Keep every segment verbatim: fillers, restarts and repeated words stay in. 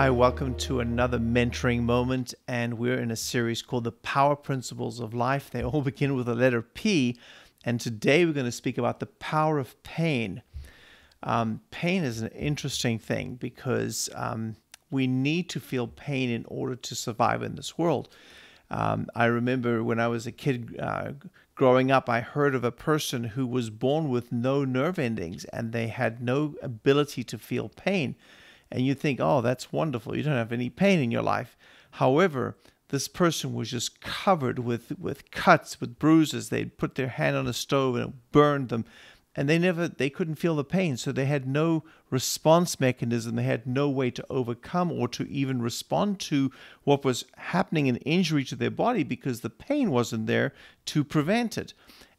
Hi, welcome to another mentoring moment, and we're in a series called The Power Principles of Life. They all begin with the letter P, and today we're going to speak about the power of pain. Um, pain is an interesting thing because um, we need to feel pain in order to survive in this world. Um, I remember when I was a kid uh, growing up, I heard of a person who was born with no nerve endings, and they had no ability to feel pain. And you think, oh, that's wonderful. You don't have any pain in your life. However, this person was just covered with, with cuts, with bruises. They'd put their hand on a stove and it burned them. And they never, they couldn't feel the pain. So they had no response mechanism. They had no way to overcome or to even respond to what was happening in injury to their body because the pain wasn't there to prevent it.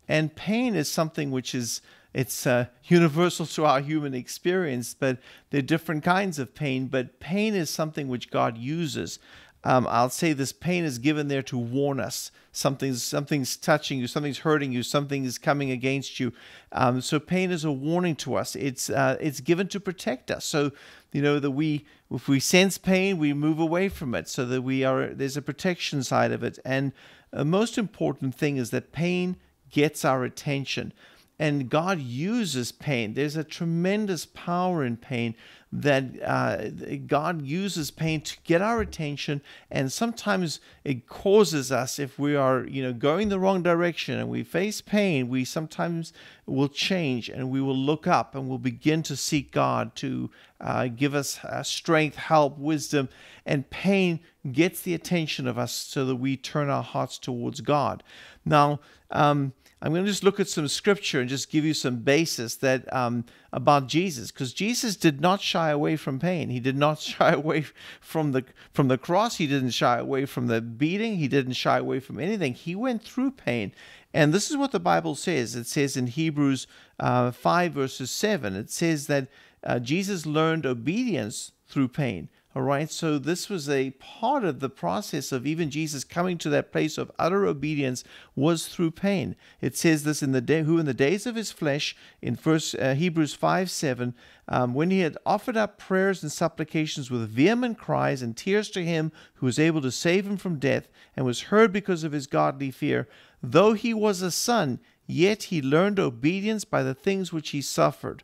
And pain is something which is, it's uh, universal to our human experience, but there are different kinds of pain. But pain is something which God uses. Um, I'll say this: pain is given there to warn us. Something's something's touching you, something's hurting you, something is coming against you. Um, so pain is a warning to us. It's uh, it's given to protect us. So you know that we, if we sense pain, we move away from it. So that we are there's a protection side of it. And the most important thing is that pain gets our attention. And God uses pain. There's a tremendous power in pain that uh, God uses pain to get our attention. And sometimes it causes us, if we are you know, going the wrong direction and we face pain, we sometimes will change and we will look up and we'll begin to seek God to uh, give us uh, strength, help, wisdom. And pain gets the attention of us so that we turn our hearts towards God. Now, um, I'm going to just look at some scripture and just give you some basis that um, about Jesus, because Jesus did not shy away from pain. He did not shy away from the from the cross. He didn't shy away from the beating. He didn't shy away from anything. He went through pain, and this is what the Bible says. It says in Hebrews uh, five verses seven. It says that uh, Jesus learned obedience through pain. All right, so this was a part of the process of even Jesus coming to that place of utter obedience was through pain. It says this in the day, who in the days of his flesh, in first uh, Hebrews five seven, um, when he had offered up prayers and supplications with vehement cries and tears to him who was able to save him from death, and was heard because of his godly fear. Though he was a son, yet he learned obedience by the things which he suffered.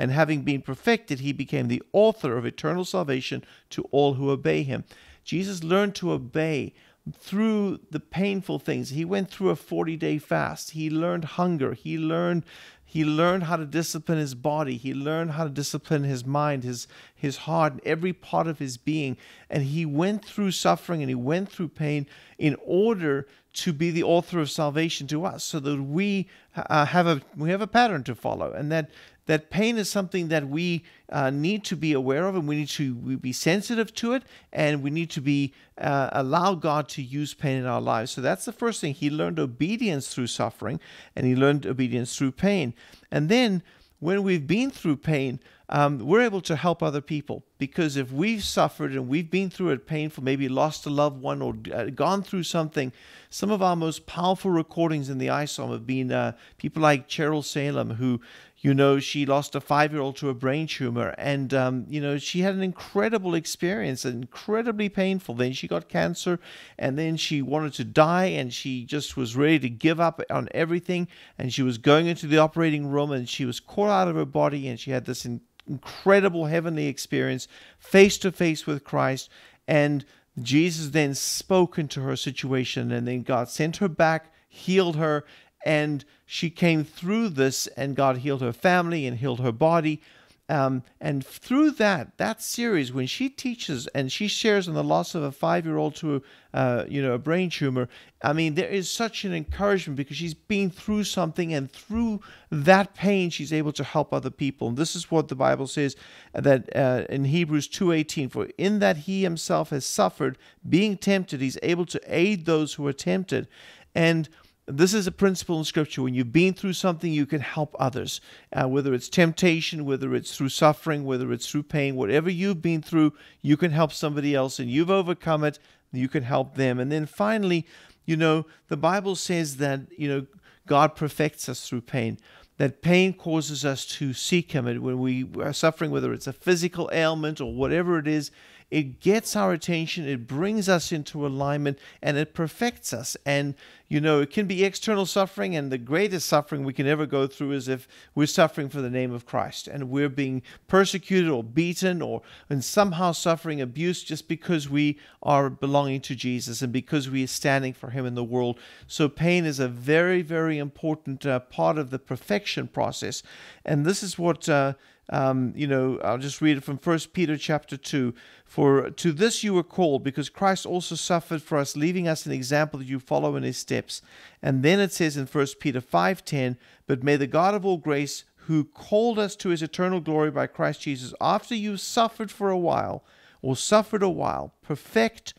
And having been perfected, he became the author of eternal salvation to all who obey him. Jesus learned to obey through the painful things. He went through a forty-day fast. He learned hunger. He learned, he learned how to discipline his body. He learned how to discipline his mind, his, his heart, and every part of his being. And he went through suffering and he went through pain in order to be the author of salvation to us, so that we uh, have a we have a pattern to follow, and that. That pain is something that we uh, need to be aware of, and we need to we be sensitive to it, and we need to be uh, allow God to use pain in our lives. So that's the first thing. He learned obedience through suffering, and he learned obedience through pain. And then when we've been through pain, um, we're able to help other people, because if we've suffered and we've been through it painful, maybe lost a loved one or uh, gone through something, some of our most powerful recordings in the I S O M have been uh, people like Cheryl Salem, who You know, she lost a five-year-old to a brain tumor, and, um, you know, she had an incredible experience, incredibly painful. Then she got cancer, and then she wanted to die, and she just was ready to give up on everything, and she was going into the operating room, and she was caught out of her body, and she had this in- incredible heavenly experience face-to-face with Christ, and Jesus then spoke into her situation, and then God sent her back, healed her, and she came through this, and God healed her family and healed her body. Um, and through that, that series, when she teaches and she shares on the loss of a five-year-old to uh, you know, a brain tumor, I mean, there is such an encouragement, because she's been through something, and through that pain, she's able to help other people. And this is what the Bible says that uh, in Hebrews two eighteen, for in that he himself has suffered, being tempted, he's able to aid those who are tempted. And this is a principle in Scripture. When you've been through something, you can help others, uh, whether it's temptation, whether it's through suffering, whether it's through pain, whatever you've been through, you can help somebody else, and you've overcome it, you can help them. And then finally, you know, the Bible says that, you know, God perfects us through pain, that pain causes us to seek him. And when we are suffering, whether it's a physical ailment or whatever it is, it gets our attention, it brings us into alignment, and it perfects us. And, you know, it can be external suffering, and the greatest suffering we can ever go through is if we're suffering for the name of Christ, and we're being persecuted or beaten or and somehow suffering abuse just because we are belonging to Jesus and because we are standing for Him in the world. So pain is a very, very important uh, part of the perfection process. And this is what... Uh, Um, you know, I'll just read it from First Peter chapter two. For to this you were called, because Christ also suffered for us, leaving us an example that you follow in His steps. And then it says in First Peter five ten, but may the God of all grace, who called us to His eternal glory by Christ Jesus, after you suffered for a while, or suffered a while, perfect,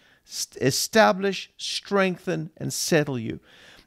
establish, strengthen, and settle you.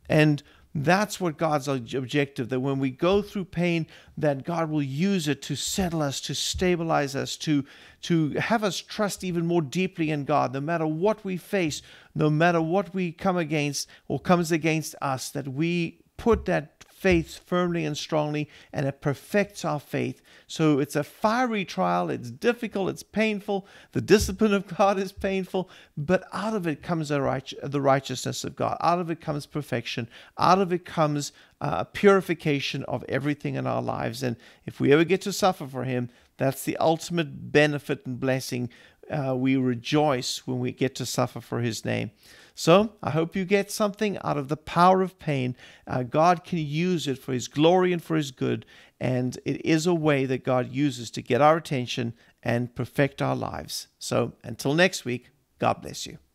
And that's what God's objective, that when we go through pain, that God will use it to settle us, to stabilize us, to, to have us trust even more deeply in God, no matter what we face, no matter what we come against or comes against us, that we put that faith firmly and strongly, and it perfects our faith. So it's a fiery trial, it's difficult, it's painful, the discipline of God is painful, but out of it comes the righteousness of God, out of it comes perfection, out of it comes uh, purification of everything in our lives. And if we ever get to suffer for Him, that's the ultimate benefit and blessing. Uh, we rejoice when we get to suffer for His name. So I hope you get something out of the power of pain. Uh, God can use it for His glory and for His good. And it is a way that God uses to get our attention and perfect our lives. So until next week, God bless you.